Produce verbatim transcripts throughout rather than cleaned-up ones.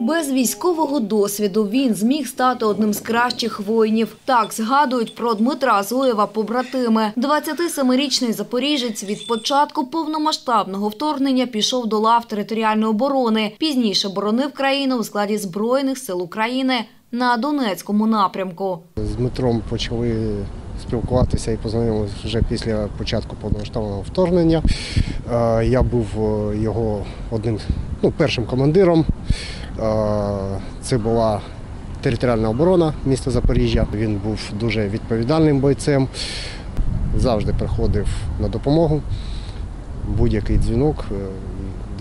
Без військового досвіду він зміг стати одним з кращих воїнів. Так згадують про Дмитра Зуєва побратими. двадцятисемирічний запоріжець від початку повномасштабного вторгнення пішов до лав територіальної оборони. Пізніше боронив країну у складі Збройних сил України на Донецькому напрямку. З Дмитром почали спілкуватися і познайомилися вже після початку повномасштабного вторгнення. Я був його одним, ну, першим командиром. Це була територіальна оборона міста Запоріжжя. Він був дуже відповідальним бойцем, завжди приходив на допомогу. Будь-який дзвінок,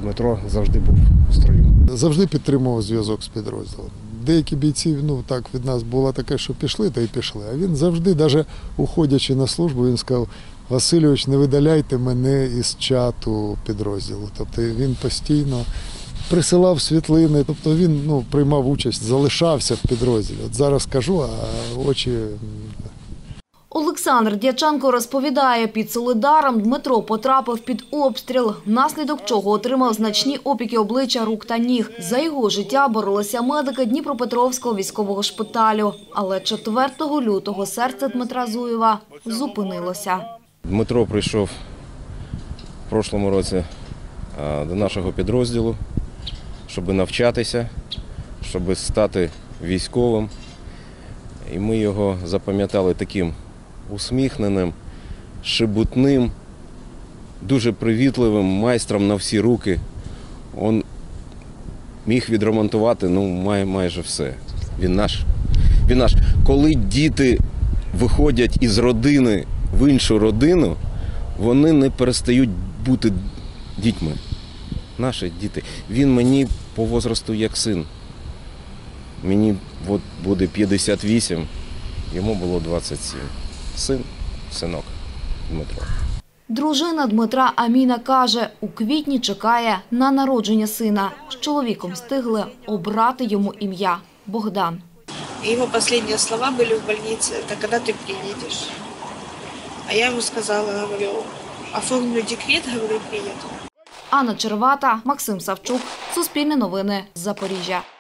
Дмитро завжди був в строю. Завжди підтримував зв'язок з підрозділом. Деякі бійці, ну, так, від нас було таке, що пішли, та й пішли. А він завжди, навіть уходячи на службу, він сказав: «Васильович, не видаляйте мене із чату підрозділу». Тобто він постійно присилав світлини, тобто він, ну, приймав участь, залишався в підрозділі. От зараз кажу, а очі… Олександр Д'яченко розповідає, під Соледаром Дмитро потрапив під обстріл, внаслідок чого отримав значні опіки обличчя, рук та ніг. За його життя боролися медики Дніпропетровського військового шпиталю. Але четвертого лютого серце Дмитра Зуєва зупинилося. Дмитро прийшов в прошлому році до нашого підрозділу, щоб навчатися, щоб стати військовим. І ми його запам'ятали таким усміхненим, шебутним, дуже привітливим, майстром на всі руки. Він міг відремонтувати, ну, май, майже все. Він наш. Він наш. Коли діти виходять із родини в іншу родину, вони не перестають бути дітьми. Наші діти. Він мені по возрасту як син. Мені от буде п'ятдесят вісім, йому було двадцять сім. Син, синок Дмитро. Дружина Дмитра Аміна каже, у квітні чекає на народження сина. З чоловіком встигли обрати йому ім'я – Богдан. Його останні слова були в лікарні: «Та коли ти приїдеш?» А я йому сказала, говорю, оформлю декрет, говорю, приїду. Анна Червата, Максим Савчук, Суспільне новини, Запоріжжя.